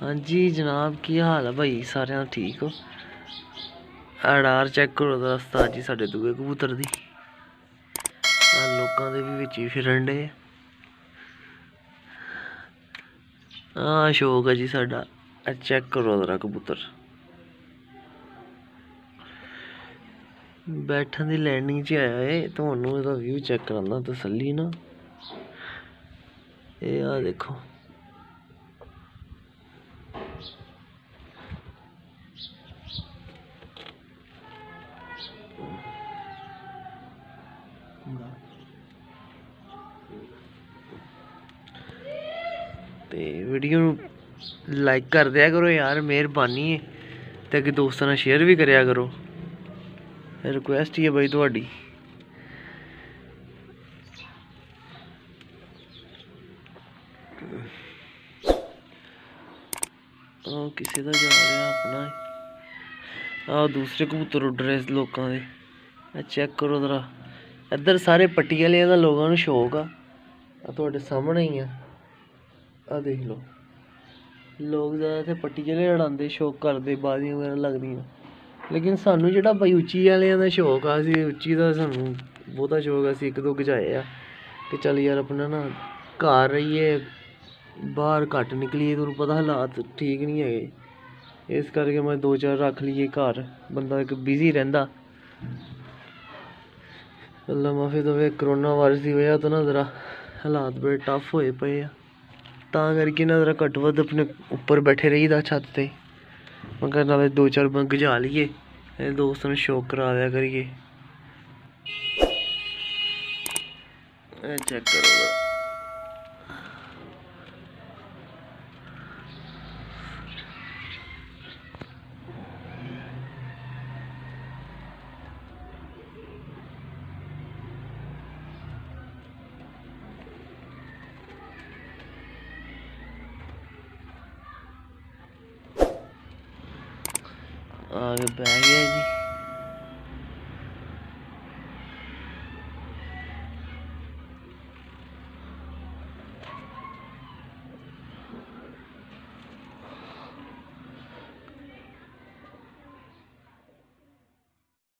हाँ जी जनाब, की हाल है भाई? सारे ठीक हो? अडार चेक करो तो रस्ता जी साढ़े दुए कबूतर दी लोगों के भी बिच ही फिरन डे। हाँ शौक है जी साडा, चेक करो जरा कबूतर बैठन की लैंडिंग च आया है। थानू इसका व्यू चेक कराना तसली ना, ये आ देखो ते वीडियो लाइक कर दिया करो यार, मेहरबानी है। ते अगर दोस्तों ने शेयर भी कराया करो, रिक्वेस्ट ही है भाई थोड़ी। किसी का जा रहा अपना, दूसरे कबूतर उड़ रहे लोगों के। चेक करो जरा, इधर सारे पटियाले का लोगों को शौक आ, थोड़े सामने ही आ देख लो। लोग ज़्यादा इतने पटियाले उड़ाते, शौक करते, बाजियां वगैरह लगदियां। लेकिन सानू जो भाई उची वाले का शौक आ, उची का सानू बहुता शौक। अस एक दो गजाए आ कि चल यार अपना ना घर रहिए, बाहर घट निकलिए, तुहानू पता हालात ठीक नहीं है, इस करके मैं दो चार रख लीए घर। बंदा एक बिजी रहिंदा, अल्लाह माफी देवे, करोना वायरस की वजह तो ना जरा हालात बड़े टफ होए पे आ, तां करके ना जरा घट्ट बद्ध अपने उपर बैठे रहीदा छत ते। मगर नाले दो चार बंग गजा लीए, दोस्त ने शौक करा दिया करिए। चेक करो आगे बैठ गया जी।